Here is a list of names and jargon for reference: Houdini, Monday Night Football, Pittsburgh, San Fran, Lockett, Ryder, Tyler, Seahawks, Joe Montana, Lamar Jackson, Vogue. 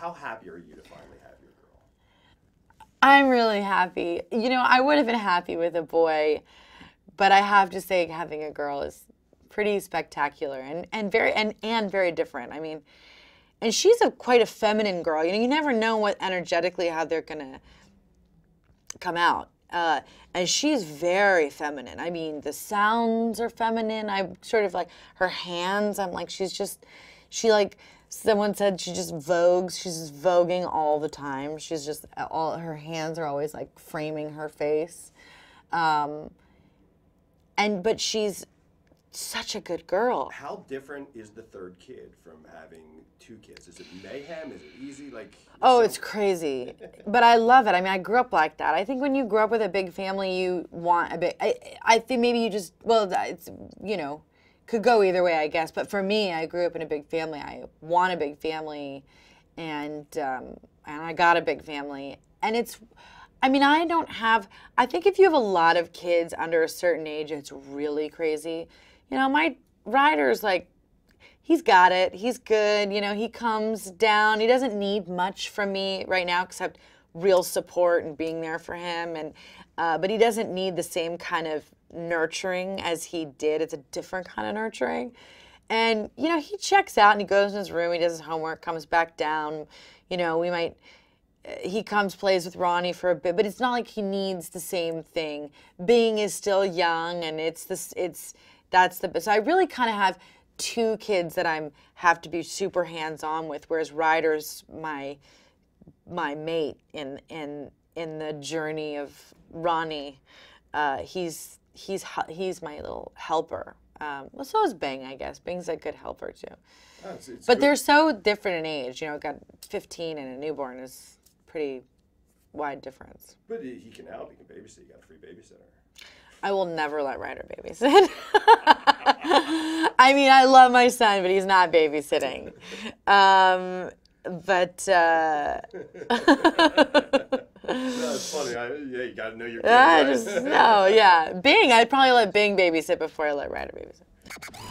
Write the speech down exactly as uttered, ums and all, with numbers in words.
How happy are you to finally have your girl? I'm really happy. You know, I would have been happy with a boy, but I have to say having a girl is pretty spectacular and, and very and, and very different. I mean, and she's a quite a feminine girl. You know, you never know what energetically how they're gonna come out. Uh, and she's very feminine. I mean, the sounds are feminine. I'm sort of like her hands. I'm like, she's just, she like, someone said she just vogues. She's just voguing all the time. She's just, all her hands are always like framing her face. Um, and, but she's such a good girl. How different is the third kid from having two kids? Is it mayhem? Is it easy? Like, oh, it's crazy. But I love it. I mean, I grew up like that. I think when you grow up with a big family, you want a big, I, I think maybe you just, well, it's, you know, could go either way, I guess. But for me, I grew up in a big family. I want a big family, and, um, and I got a big family. And it's, I mean, I don't have, I think if you have a lot of kids under a certain age, it's really crazy. You know, my Ryder's like, he's got it, he's good, you know, he comes down, he doesn't need much from me right now except real support and being there for him, and uh, but he doesn't need the same kind of nurturing as he did. It's a different kind of nurturing. And, you know, he checks out and he goes in his room, he does his homework, comes back down, you know, we might, he comes, plays with Ronnie for a bit, but it's not like he needs the same thing. Bing is still young, and it's this, it's, that's the best. So I really kind of have two kids that I'm have to be super hands-on with, whereas Ryder's my my mate in in in the journey of Ronnie. Uh, he's he's he's my little helper. Um, well, so is Bing, I guess. Bing's a good helper too. Oh, it's, it's but good. They're so different in age. You know, got fifteen and a newborn is pretty wide difference. But he can help. He can babysit. You got a free babysitter. I will never let Ryder babysit. I mean, I love my son, but he's not babysitting. Um, but uh... No, it's funny. I, yeah, you gotta know your kid. Right? No, yeah, Bing. I'd probably let Bing babysit before I let Ryder babysit.